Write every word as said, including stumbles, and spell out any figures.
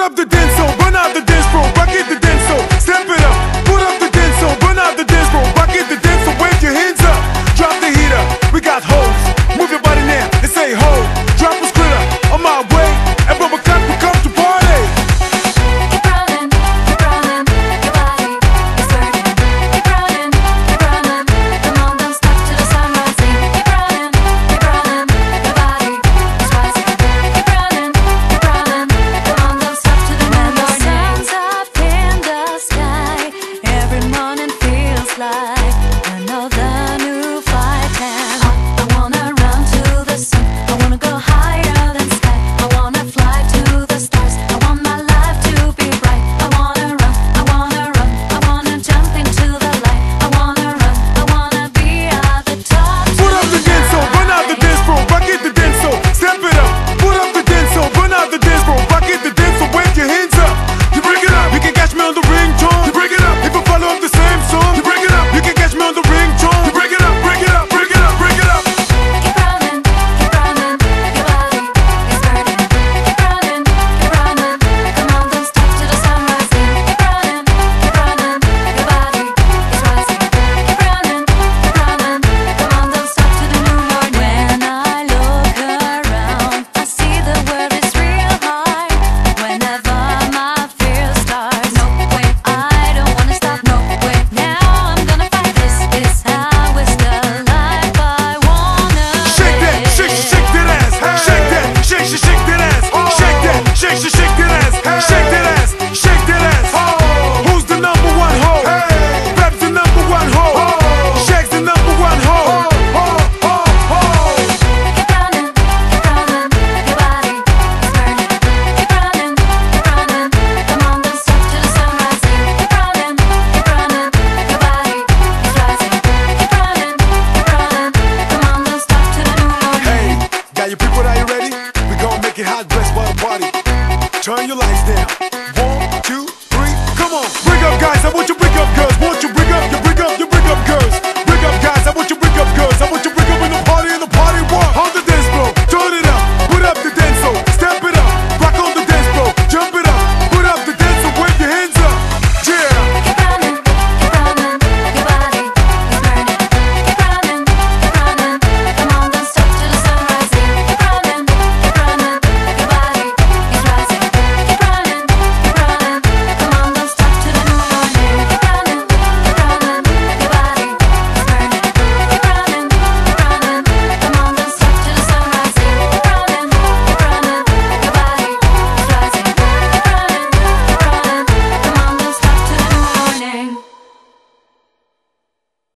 put up the denso, burn out the dance bro, bucket the denso, step it up, put up the denso, burn out the dance bro, bucket the denso, wave your hands up, drop the heat up, we got hoes, move your body now, and say ho, drop a split up, on my way, and bubble clap, we come to party. Keep rolling, keep rolling, your body is burning, keep rolling, keep rolling, come on, don't stop till the sun rising, keep rolling, keep rolling, your body is rising, keep rolling, keep rolling, come on, don't stop till the moon rises. When the sun's up in the sky, every morning feels like another new fight. And I wanna run to the sun, I wanna go higher than sky, I wanna fly to the stars, I want my life to be bright. I wanna run, I wanna run, I wanna jump into the light, I wanna run, I wanna be at the top. Put up the denso, burn out the dance bro, bucket the denso, step it up, put up the denso, burn out the dance bro, bucket the denso, wave your hands up, you bring it up, you can catch me on the ringtone, you bring it up, if I follow up the same song, you bring it up, you can catch me on the ringtone, you bring it up, bring it up, bring it up, bring it up. Keep rolling, keep rolling, your body is burning, keep rolling, keep rolling, come on, don't stop till the sun rising, keep rolling, keep rolling, your body is rising, keep rolling, keep rolling, come on, don't stop till the new morning. When I look around, I see the world is real hard, whenever my fear starts, no way, I don't wanna stop, no way, now I'm gonna fight this, this how is the life I wanna Shake that, live. shake, shake that ass, shake that, shake, shake, shake that ass, shake that, shake, shake, shake that ass, shake that ass, shake that ass. Who's the number one hoe? Pep's the number one hoe, Shaq's the number one hoe. Keep rolling, keep rolling, your body is burning, keep rolling, keep rolling, come on, don't stop till the sun rising, keep rolling, keep rolling, your body is rising, keep rolling, keep rolling, come on, don't stop till the new morning. Hey, got your people, are you ready? We gon' make it hot, dress for the party. Turn your lights down. One, two, three, come on. Wake up guys, I want you wake up girls. One,